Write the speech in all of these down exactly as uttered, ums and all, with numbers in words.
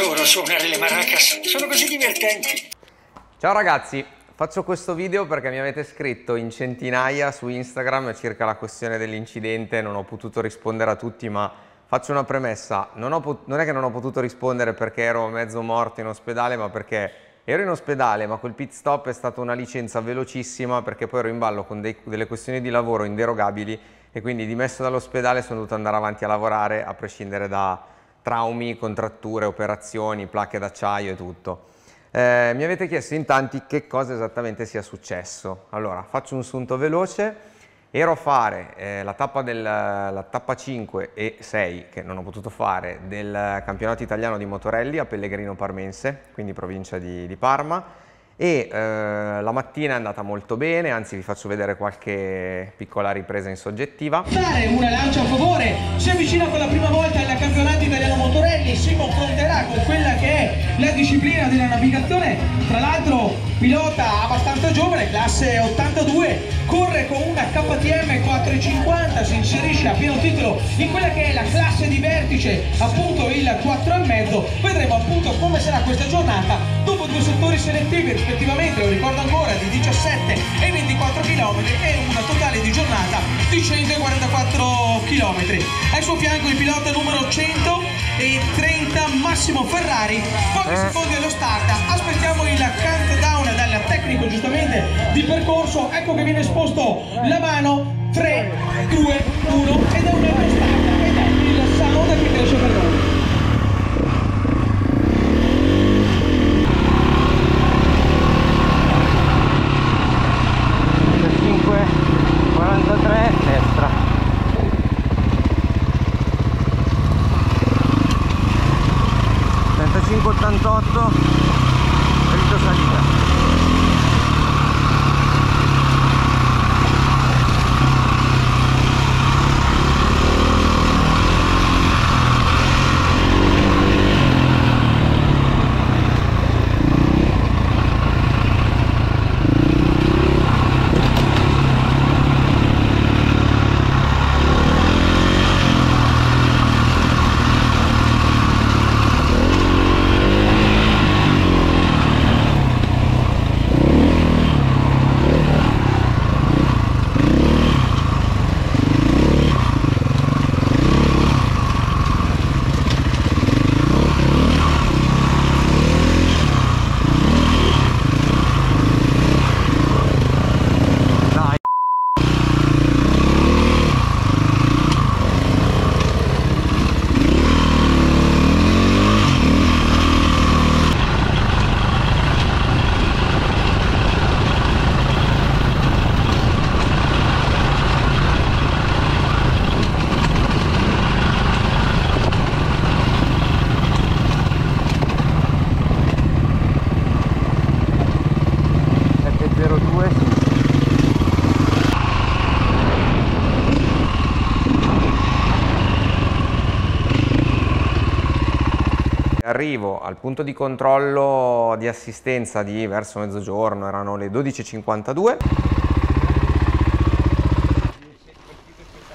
adoro suonare le maracas, sono così divertenti. Ciao ragazzi, faccio questo video perché mi avete scritto in centinaia su Instagram circa la questione dell'incidente, non ho potuto rispondere a tutti, ma faccio una premessa, non, ho non è che non ho potuto rispondere perché ero mezzo morto in ospedale, ma perché ero in ospedale, ma quel pit stop è stata una licenza velocissima perché poi ero in ballo con dei, delle questioni di lavoro inderogabili e quindi dimesso dall'ospedale sono dovuto andare avanti a lavorare a prescindere da traumi, contratture, operazioni, placche d'acciaio e tutto. Eh, mi avete chiesto in tanti che cosa esattamente sia successo. Allora, faccio un sunto veloce. Ero a fare eh, la, tappa del, la tappa cinque e sei, che non ho potuto fare, del Campionato Italiano di Motorally a Pellegrino Parmense, quindi provincia di, di Parma, e eh, la mattina è andata molto bene, anzi vi faccio vedere qualche piccola ripresa in soggettiva. Una lancia a favore, si avvicina per la prima volta al Campionato Italiano Motorally, si confronterà con quella che è la disciplina della navigazione, tra l'altro pilota abbastanza giovane, classe ottantadue, corre con una K T M quattrocentocinquanta, si inserisce a pieno titolo in quella che è la classe di vertice, appunto il quattro e mezzo. Vedremo appunto come sarà questa giornata dopo due settori selettivi rispettivamente, lo ricordo ancora, di diciassette e ventiquattro chilometri e una totale di giornata di centoquarantaquattro chilometri. Al suo fianco il pilota numero centotrenta Massimo Ferrari. Pochi secondi allo start, aspettiamo il countdown dal tecnico giustamente di percorso, ecco che viene sposto la mano, tre, due, uno ed è un alto start ed è il sound che cresce per noi. quarantatré destra. trentacinque ottantotto dritto salita. Arrivo al punto di controllo di assistenza di verso mezzogiorno, erano le dodici e cinquantadue.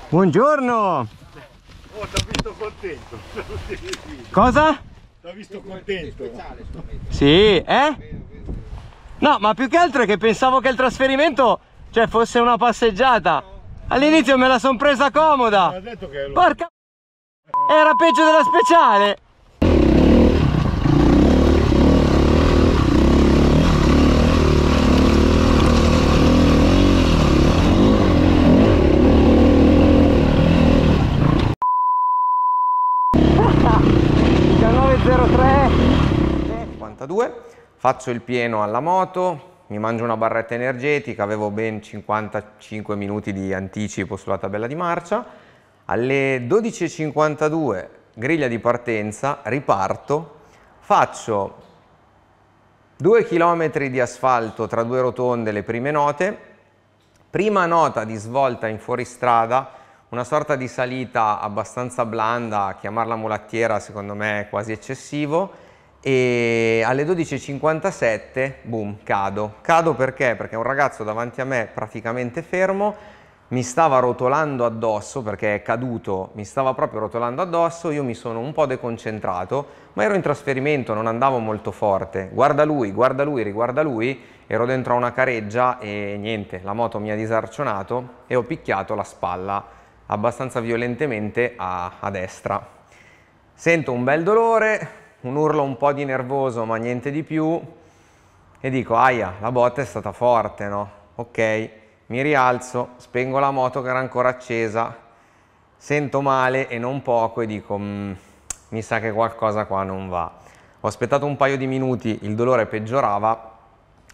Buongiorno! Oh, t'ho visto contento! Cosa? T'ho visto contento! Sì, eh? No, ma più che altro è che pensavo che il trasferimento, cioè, fosse una passeggiata. All'inizio me la son presa comoda! Porca! Era peggio della speciale! Faccio il pieno alla moto, mi mangio una barretta energetica, avevo ben cinquantacinque minuti di anticipo sulla tabella di marcia. Alle dodici e cinquantadue griglia di partenza, riparto, faccio due chilometri di asfalto tra due rotonde, le prime note, prima nota di svolta in fuoristrada, una sorta di salita abbastanza blanda, chiamarla mulattiera secondo me è quasi eccessivo. E alle dodici e cinquantasette boom, cado cado perché? Perché un ragazzo davanti a me praticamente fermo mi stava rotolando addosso perché è caduto, mi stava proprio rotolando addosso, io mi sono un po' deconcentrato, ma ero in trasferimento, non andavo molto forte, guarda lui, guarda lui, riguarda lui, ero dentro a una careggia e niente, la moto mi ha disarcionato e ho picchiato la spalla abbastanza violentemente a, a destra. Sento un bel dolore, un urlo un po' di nervoso ma niente di più e dico aia, la botta è stata forte, no? Ok. Mi rialzo, spengo la moto che era ancora accesa, sento male e non poco e dico mi sa che qualcosa qua non va. Ho aspettato un paio di minuti, il dolore peggiorava,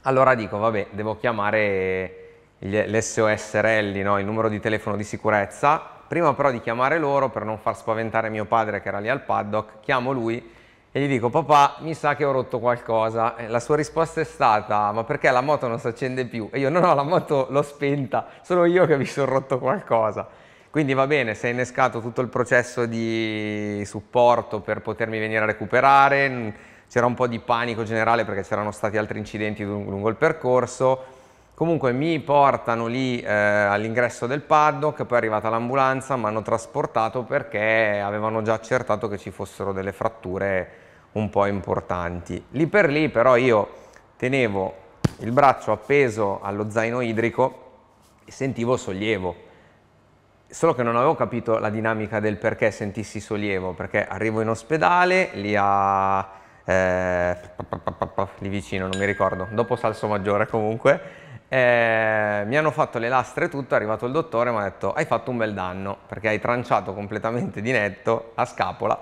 allora dico vabbè, devo chiamare l'esse o esse Rally, no? Il numero di telefono di sicurezza. Prima però di chiamare loro, per non far spaventare mio padre che era lì al paddock, chiamo lui e gli dico papà, mi sa che ho rotto qualcosa. E la sua risposta è stata ma perché la moto non si accende più? E io no no, la moto l'ho spenta, sono io che mi sono rotto qualcosa. Quindi va bene, si è innescato tutto il processo di supporto per potermi venire a recuperare, c'era un po' di panico generale perché c'erano stati altri incidenti lungo il percorso. Comunque mi portano lì eh, all'ingresso del paddock, poi è arrivata l'ambulanza, mi hanno trasportato perché avevano già accertato che ci fossero delle fratture un po' importanti. Lì per lì però io tenevo il braccio appeso allo zaino idrico e sentivo sollievo, solo che non avevo capito la dinamica del perché sentissi sollievo, perché arrivo in ospedale, lì a... Eh, lì vicino, non mi ricordo, dopo Salsomaggiore comunque. Eh, mi hanno fatto le lastre e tutto, è arrivato il dottore e mi ha detto hai fatto un bel danno perché hai tranciato completamente di netto la scapola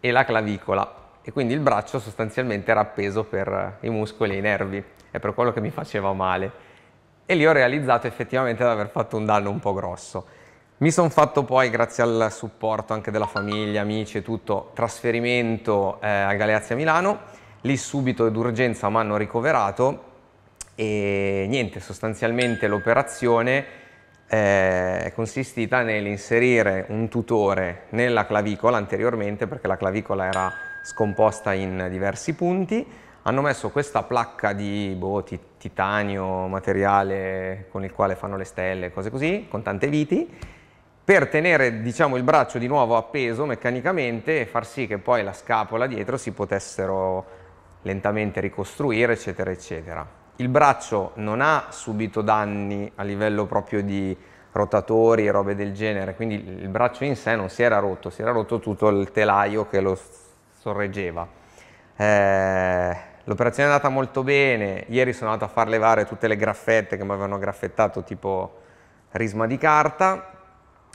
e la clavicola e quindi il braccio sostanzialmente era appeso per i muscoli e i nervi, è per quello che mi faceva male e lì ho realizzato effettivamente di aver fatto un danno un po' grosso. Mi sono fatto poi, grazie al supporto anche della famiglia, amici e tutto, trasferimento eh, a Galeazzi a Milano, lì subito ed urgenza mi hanno ricoverato e niente, sostanzialmente l'operazione eh, è consistita nell'inserire un tutore nella clavicola anteriormente perché la clavicola era scomposta in diversi punti, hanno messo questa placca di boh, titanio, materiale con il quale fanno le stelle, cose così, con tante viti, per tenere diciamo il braccio di nuovo appeso meccanicamente e far sì che poi la scapola dietro si potessero lentamente ricostruire eccetera eccetera. Il braccio non ha subito danni a livello proprio di rotatori e robe del genere, quindi il braccio in sé non si era rotto, si era rotto tutto il telaio che lo sorreggeva. Eh, l'operazione è andata molto bene, ieri sono andato a far levare tutte le graffette che mi avevano graffettato tipo risma di carta.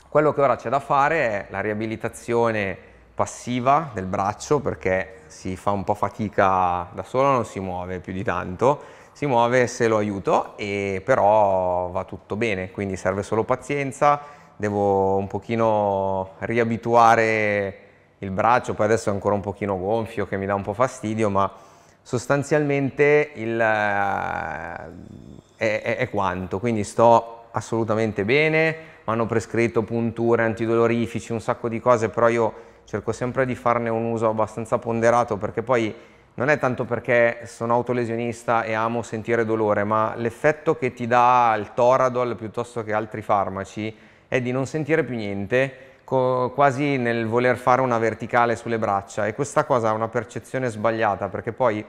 Quello che ora c'è da fare è la riabilitazione passiva del braccio perché si fa un po' fatica da solo, non si muove più di tanto. Si muove se lo aiuto e però va tutto bene, quindi serve solo pazienza, devo un pochino riabituare il braccio, poi adesso è ancora un pochino gonfio che mi dà un po' fastidio, ma sostanzialmente il, eh, è, è quanto, quindi sto assolutamente bene, mi hanno prescritto punture, antidolorifici, un sacco di cose, però io cerco sempre di farne un uso abbastanza ponderato perché poi non è tanto perché sono autolesionista e amo sentire dolore, ma l'effetto che ti dà il Thoradol piuttosto che altri farmaci è di non sentire più niente, quasi nel voler fare una verticale sulle braccia. E questa cosa è una percezione sbagliata, perché poi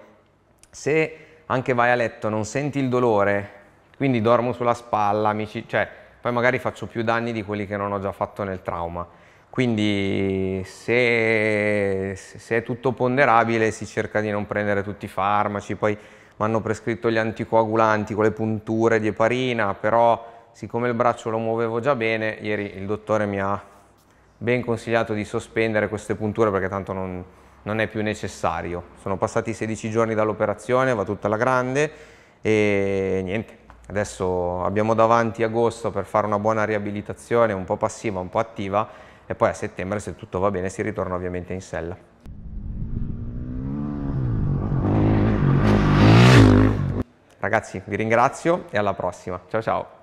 se anche vai a letto non senti il dolore, quindi dormo sulla spalla, mi ci... cioè, poi magari faccio più danni di quelli che non ho già fatto nel trauma. Quindi se, se è tutto ponderabile si cerca di non prendere tutti i farmaci, poi mi hanno prescritto gli anticoagulanti con le punture di eparina, però siccome il braccio lo muovevo già bene, ieri il dottore mi ha ben consigliato di sospendere queste punture perché tanto non, non è più necessario. Sono passati sedici giorni dall'operazione, va tutta alla grande e niente, adesso abbiamo davanti agosto per fare una buona riabilitazione, un po' passiva, un po' attiva, e poi a settembre, se tutto va bene, si ritorna ovviamente in sella. Ragazzi, vi ringrazio e alla prossima. Ciao ciao!